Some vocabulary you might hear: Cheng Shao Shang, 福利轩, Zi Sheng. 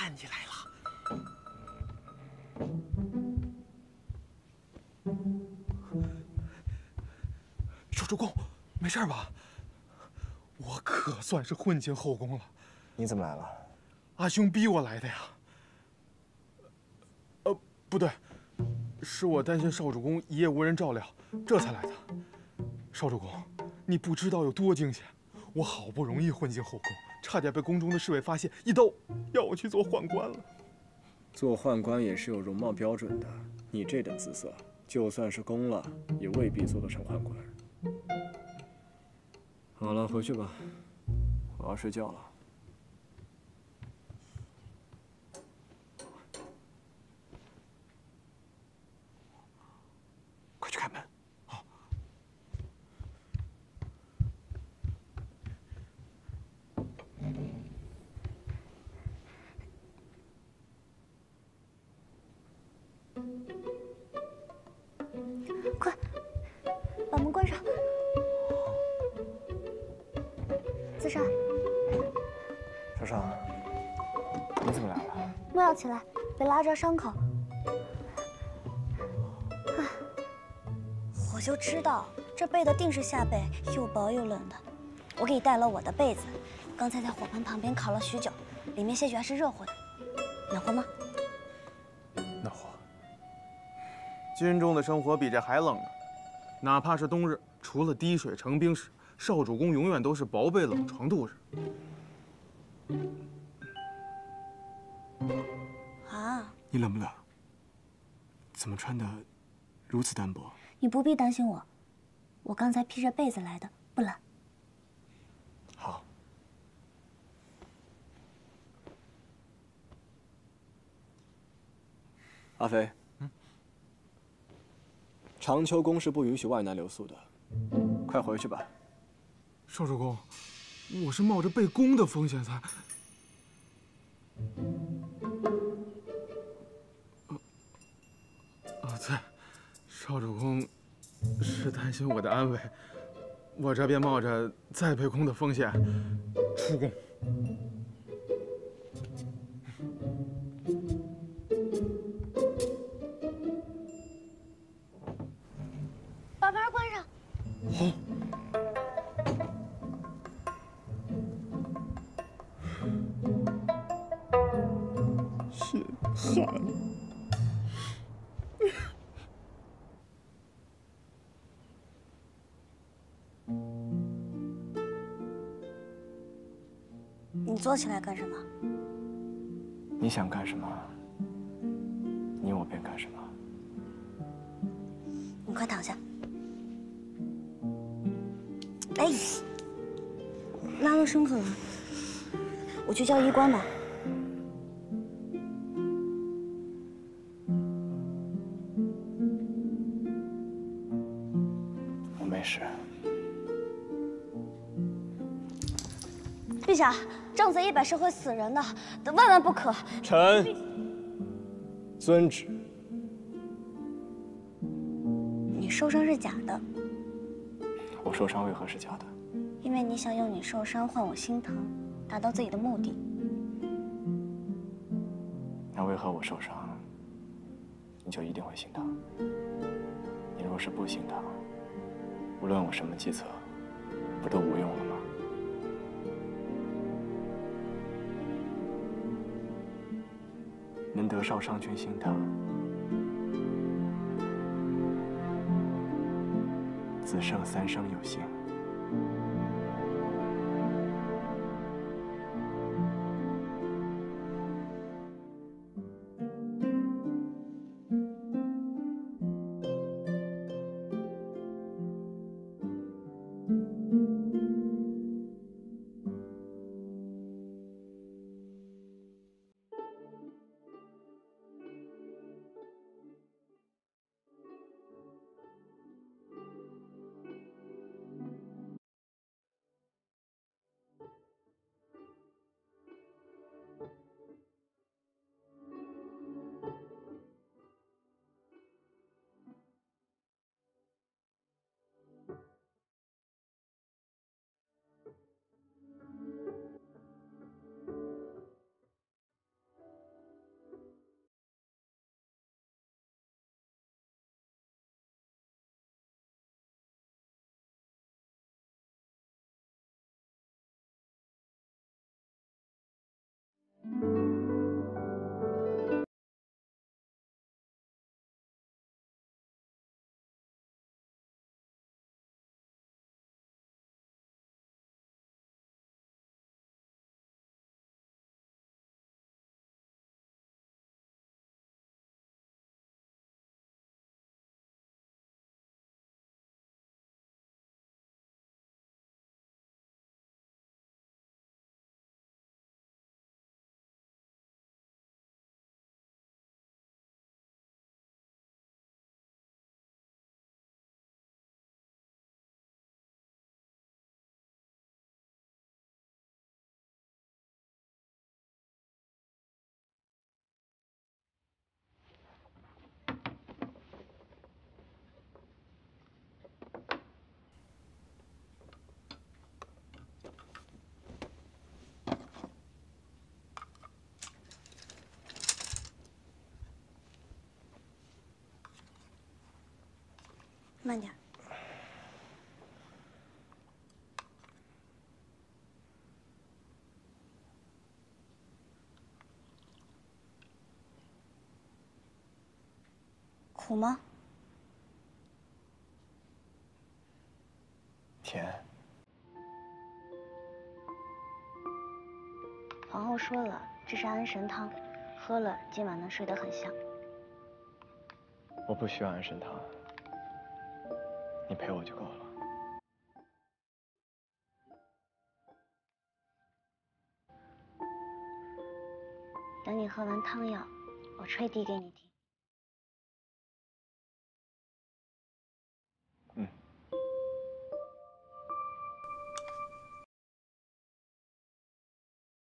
看起来了。主公，没事吧？我可算是混进后宫了。你怎么来了？阿兄逼我来的呀。不对，是我担心少主公一夜无人照料，这才来的。少主公，你不知道有多惊险，我好不容易混进后宫。 差点被宫中的侍卫发现，一刀要我去做宦官了。做宦官也是有容貌标准的，你这等姿色，就算是攻了，也未必做得成宦官。好了，回去吧，我要睡觉了。快去开门。 快，把门关上。子少，少少，你怎么来了？莫要起来，别拉着伤口。我就知道这被子定是夏被，又薄又冷的。我给你带了我的被子，刚才在火盆旁边烤了许久，里面些许还是热乎的。暖和吗？ 军中的生活比这还冷呢，哪怕是冬日，除了滴水成冰时，少主公永远都是薄被冷床度日。啊！你冷不冷？怎么穿的如此单薄？你不必担心我，我刚才披着被子来的，不冷。好。阿飞。 长秋宫是不允许外男留宿的，快回去吧。少主公，我是冒着被攻的风险才……对，少主公是担心我的安危，我这便冒着再被攻的风险出宫。 好。是算了。你坐起来干什么？你想干什么，你我便干什么。你快躺下。 哎，拉到伤口了，我去叫医官吧。我没事。陛下，瘴贼100是会死人的，万万不可。臣遵旨。你受伤是假的。 我受伤为何是假的？因为你想用你受伤换我心疼，达到自己的目的。那为何我受伤，你就一定会心疼？你若是不心疼，无论我什么计策，不都无用了吗？能得少商君心疼，子胜三生有幸。慢点。苦吗？甜。 皇后说了，这是安神汤，喝了今晚能睡得很香。我不需要安神汤，你陪我就够了。等你喝完汤药，我吹笛给你听。